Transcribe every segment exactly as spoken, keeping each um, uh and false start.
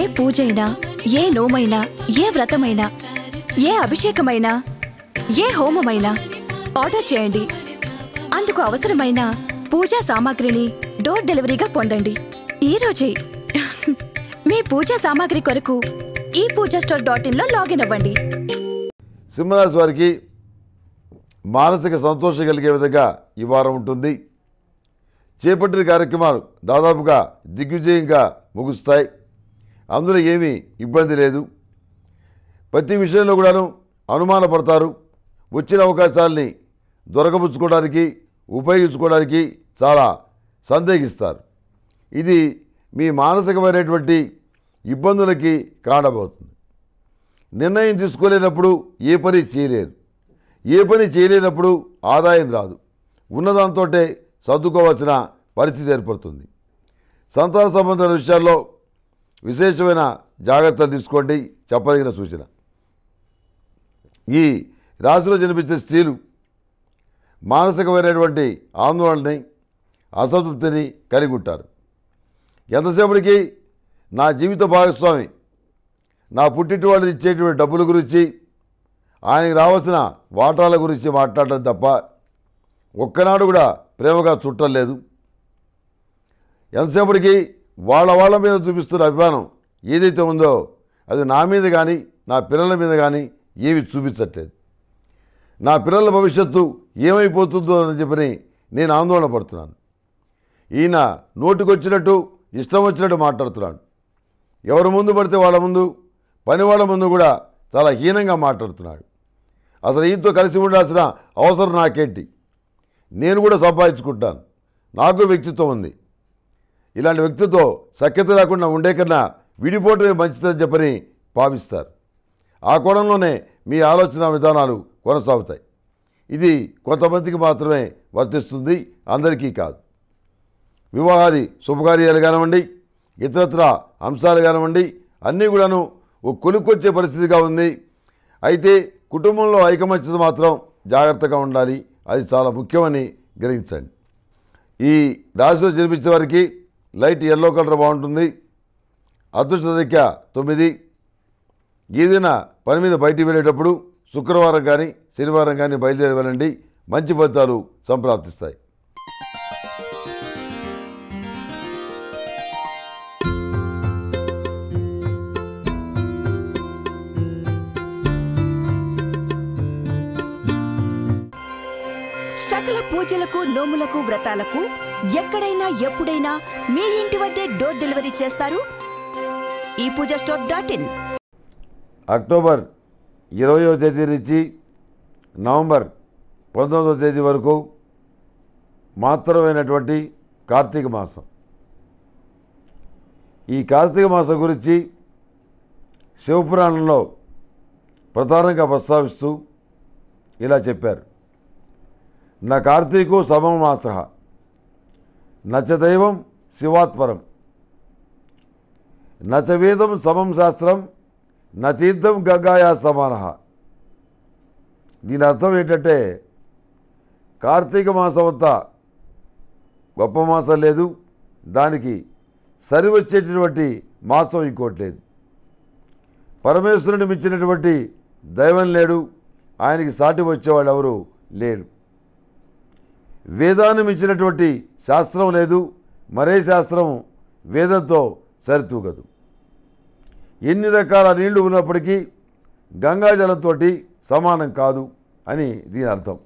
ఏ పూజైనా, ఏ నోమైనా, ఏ వ్రతమైనా, ఏ అభిషేకమైనా, ఏ హోమమైనా ఆర్డర్ చేయండి. అందుకు అవసరమైన పూజా సామాగ్రిని డోర్ డెలివరీగా పొందండి ఈరోజే. మీ పూజా సామాగ్రి కొరకు ఈ పూజా స్టోర్ డాట్ ఇన్లో లాగిన్ అవ్వండి. సింహరాశి వారికి మానసిక సంతోషం కలిగే విధంగా ఈ వారం ఉంటుంది. చేపట్టిన కార్యక్రమాలు దాదాపుగా దిగ్విజయంగా ముగుస్తాయి. అందులో ఏమీ ఇబ్బంది లేదు. ప్రతి విషయంలో కూడాను అనుమానపడతారు. వచ్చిన అవకాశాలని దొరకబుచ్చుకోవడానికి, ఉపయోగించుకోవడానికి చాలా సందేహిస్తారు. ఇది మీ మానసికమైనటువంటి ఇబ్బందులకి కారణమవుతుంది. నిర్ణయం తీసుకోలేనప్పుడు ఏ పని చేయలేరు. ఏ పని చేయలేనప్పుడు ఆదాయం రాదు. ఉన్నదాంతో సర్దుకోవాల్సిన పరిస్థితి ఏర్పడుతుంది. సంతాన సంబంధమైన విషయాల్లో విశేషమైన జాగ్రత్తలు తీసుకోండి, చెప్పదగిన సూచన. ఈ రాశిలో జన్మించిన స్త్రీలు మానసికమైనటువంటి ఆందోళనని, అసంతృప్తిని కలిగి ఉంటారు. ఎంతసేపటికి నా జీవిత భాగస్వామి నా పుట్టింటి వాళ్ళు ఇచ్చేటువంటి డబ్బుల గురించి, ఆయనకు రావాల్సిన వాటాల గురించి మాట్లాడడం తప్ప ఒక్కనాడు కూడా ప్రేమగా చుట్టం లేదు. ఎంతసేపటికి వాళ్ళ వాళ్ళ మీద చూపిస్తున్న అభిమానం ఏదైతే ఉందో అది నా మీద కానీ, నా పిల్లల మీద కానీ ఏమి చూపించట్లేదు. నా పిల్లల భవిష్యత్తు ఏమైపోతుందో అని చెప్పని నేను ఆందోళన పడుతున్నాను. ఈయన నోటికొచ్చినట్టు, ఇష్టం వచ్చినట్టు మాట్లాడుతున్నాడు. ఎవరి ముందు పడితే వాళ్ళ ముందు, పని వాళ్ళ ముందు కూడా చాలా హీనంగా మాట్లాడుతున్నాడు. అసలు ఈయనతో కలిసి ఉండాల్సిన అవసరం నాకేంటి? నేను కూడా సంపాదించుకుంటాను, నాకు వ్యక్తిత్వం ఉంది. ఇలాంటి వ్యక్తితో సఖ్యత లేకుండా ఉండే కన్నా విడిపోవటమే మంచిదని చెప్పని భావిస్తారు. ఆ కోణంలోనే మీ ఆలోచన విధానాలు కొనసాగుతాయి. ఇది కొంతమందికి మాత్రమే వర్తిస్తుంది, అందరికీ కాదు. వివాహాది శుభకార్యాలు కానివ్వండి, ఇతరత్ర అంశాలు కానివ్వండి, అన్నీ కూడాను ఓ కొలుక్కొచ్చే పరిస్థితిగా ఉంది. అయితే కుటుంబంలో ఐకమత్యత మాత్రం జాగ్రత్తగా ఉండాలి, అది చాలా ముఖ్యమని గ్రహించండి. ఈ రాశిలో జన్మించే వారికి లైట్ ఎల్లో కలర్ బాగుంటుంది. అదృష్ట సంఖ్య తొమ్మిది. ఏదైనా పని మీద బయటికి వెళ్ళేటప్పుడు శుక్రవారం కానీ శనివారం కానీ బయలుదేరి వెళ్ళండి, మంచి ఫలితాలు సంప్రాప్తిస్తాయి. సకల పూజలకు, నోములకు, వ్రతాలకు ఎక్కడైనా ఎప్పుడైనా మీ ఇంటి వద్దే డోర్ డెలివరీ చేస్తారు ఈ పూజా స్టోర్ డాట్ ఇన్. అక్టోబర్ ఇరవయో తేదీ నుంచి నవంబర్ పంతొమ్మిదవ తేదీ వరకు మాత్రమైనటువంటి కార్తీక మాసం. ఈ కార్తీక మాసం గురించి శివపురాణంలో ప్రధానంగా ప్రస్తావిస్తూ ఇలా చెప్పారు. నా కార్తీకో సమమాస నచ దైవం శివాత్పరం నచ వేదం సమం శాస్త్రం నతీర్థం గంగాయా సమాన. దీని అర్థం ఏంటంటే, కార్తీక మాసం అంతా గొప్ప మాసం లేదు, దానికి సరివచ్చేటటువంటి మాసం ఇంకోటి లేదు. పరమేశ్వరుని మించినటువంటి దైవం లేడు, ఆయనకి సాటి వచ్చేవాళ్ళు ఎవరు లేరు. వేదాన్ని మించినటువంటి శాస్త్రం లేదు, మరే శాస్త్రం వేదంతో సరితూగదు. ఎన్ని రకాల నీళ్లు ఉన్నప్పటికీ గంగాజలంతో సమానం కాదు అని దీని అర్థం.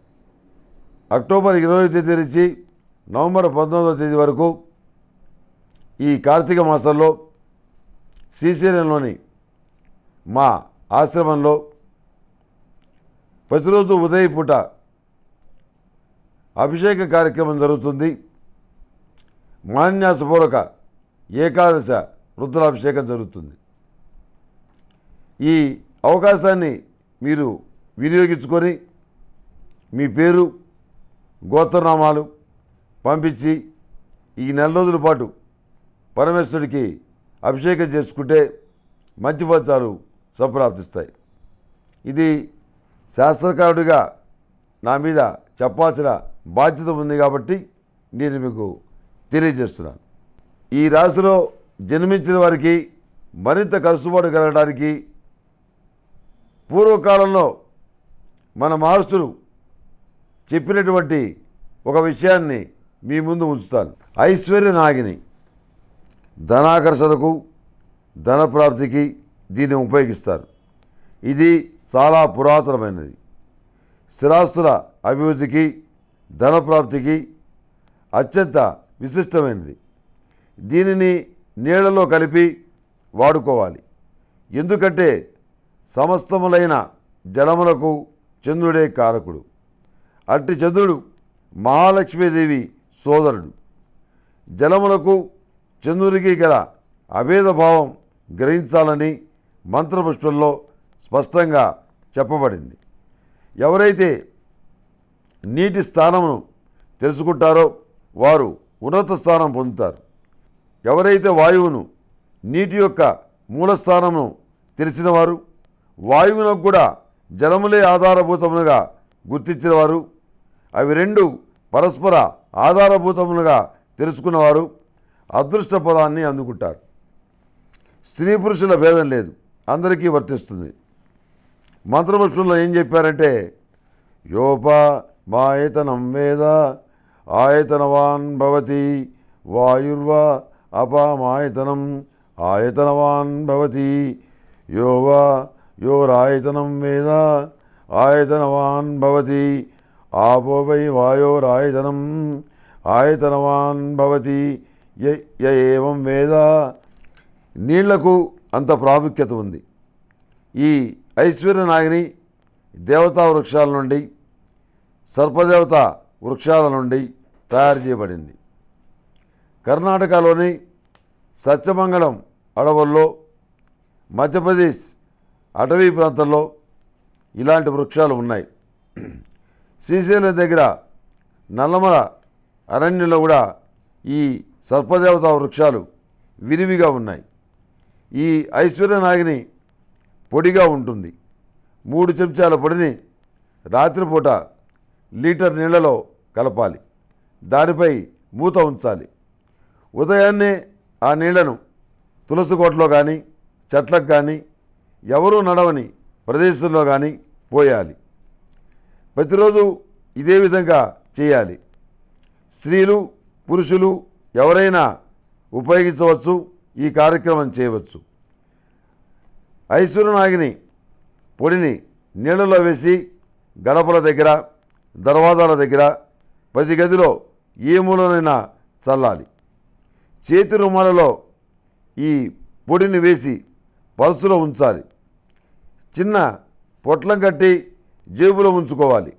అక్టోబర్ ఇరవై తేదీ నుంచి నవంబర్ పంతొమ్మిదవ తేదీ వరకు ఈ కార్తీక మాసంలో శ్రీశైలంలోని మా ఆశ్రమంలో ప్రతిరోజు ఉదయం పూట అభిషేక కార్యక్రమం జరుగుతుంది. మాన్యాసపూర్వక ఏకాదశ రుద్రాభిషేకం జరుగుతుంది. ఈ అవకాశాన్ని మీరు వినియోగించుకొని మీ పేరు, గోత్రనామాలు పంపించి ఈ నెల రోజుల పాటు పరమేశ్వరుడికి అభిషేకం చేసుకుంటే మంచి ఫలితాలు సంప్రాప్తిస్తాయి. ఇది శాస్త్రకారుడిగా నా మీద చెప్పాల్సిన బాధ్యత ఉంది కాబట్టి నేను మీకు తెలియజేస్తున్నాను. ఈ రాశిలో జన్మించిన వారికి మరింత కలుసుబాటు కలగడానికి పూర్వకాలంలో మన మాస్టరు చెప్పినటువంటి ఒక విషయాన్ని మీ ముందు ఉంచుతాను. ఐశ్వర్య నాగిని ధనాకర్షణకు ధనప్రాప్తికి దీన్ని ఉపయోగిస్తారు. ఇది చాలా పురాతనమైనది. స్థిరాస్తుల అభివృద్ధికి ధనప్రాప్తికి అత్యంత విశిష్టమైనది. దీనిని నీళ్లలో కలిపి వాడుకోవాలి. ఎందుకంటే సమస్తములైన జలములకు చంద్రుడే కారకుడు. అట్టి చంద్రుడు మహాలక్ష్మీదేవి సోదరుడు. జలములకు చంద్రుడికి గల అభేదభావం గ్రహించాలని మంత్రపుష్పంలో స్పష్టంగా చెప్పబడింది. ఎవరైతే నీటి స్థానమును తెలుసుకుంటారో వారు ఉన్నత స్థానం పొందుతారు. ఎవరైతే వాయువును, నీటి యొక్క మూలస్థానమును తెలిసినవారు, వాయువునకు కూడా జలములే ఆధారభూతములుగా గుర్తించినవారు, అవి రెండు పరస్పర ఆధారభూతములుగా తెలుసుకున్నవారు అదృష్ట పదాన్ని అందుకుంటారు. స్త్రీ పురుషుల భేదం లేదు, అందరికీ వర్తిస్తుంది. మంత్రపుష్పంలో ఏం చెప్పారంటే, యోప మాయతనం వేద ఆయతనవాన్ భవతి వాయుర్వా అపమాయతనం ఆయతనవాన్ భవతి యోవా యోరాయతనం వేద ఆయతనవాన్ భవతి ఆపో వై వాయోరాయతనం ఆయతనవాన్ భవతి య ఏవం వేద. నీళ్లకు అంత ప్రాముఖ్యత ఉంది. ఈ ఐశ్వర్య నాగిని దేవతా వృక్షాల నుండి, సర్పదేవత వృక్షాల నుండి తయారు చేయబడింది. కర్ణాటకలోని సత్యమంగళం అడవుల్లో, మధ్యప్రదేశ్ అటవీ ప్రాంతంలో ఇలాంటి వృక్షాలు ఉన్నాయి. శ్రీశైలం దగ్గర నల్లమల అరణ్యంలో కూడా ఈ సర్పదేవతా వృక్షాలు విరివిగా ఉన్నాయి. ఈ ఐశ్వర్య నాగిని పొడిగా ఉంటుంది. మూడు చెంచాల పొడిని రాత్రిపూట లీటర్ నీళ్లలో కలపాలి. దానిపై మూత ఉంచాలి. ఉదయాన్నే ఆ నీళ్లను తులసికోటలో కానీ, చెట్లకు కానీ, ఎవరూ నడవని ప్రదేశంలో కానీ పోయాలి. ప్రతిరోజు ఇదే విధంగా చేయాలి. స్త్రీలు పురుషులు ఎవరైనా ఉపయోగించవచ్చు, ఈ కార్యక్రమం చేయవచ్చు. ఐశ్వర్య నాగిని పొడిని నీళ్లలో వేసి గడపల దగ్గర, దర్వాజాల దగ్గర, ప్రతి గదిలో ఏ మూలనైనా చల్లాలి. చేతి రుమాలలో ఈ పొడిని వేసి పర్సులో ఉంచాలి. చిన్న పొట్లం కట్టి జేబులో ఉంచుకోవాలి.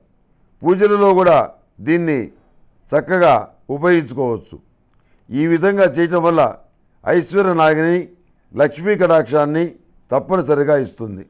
పూజలలో కూడా దీన్ని చక్కగా ఉపయోగించుకోవచ్చు. ఈ విధంగా చేయటం వల్ల ఐశ్వర్య నాగిని లక్ష్మీ కటాక్షాన్ని తప్పనిసరిగా ఇస్తుంది.